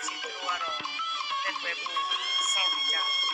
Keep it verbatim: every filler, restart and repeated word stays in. Chinese people who are on that were being salvaged.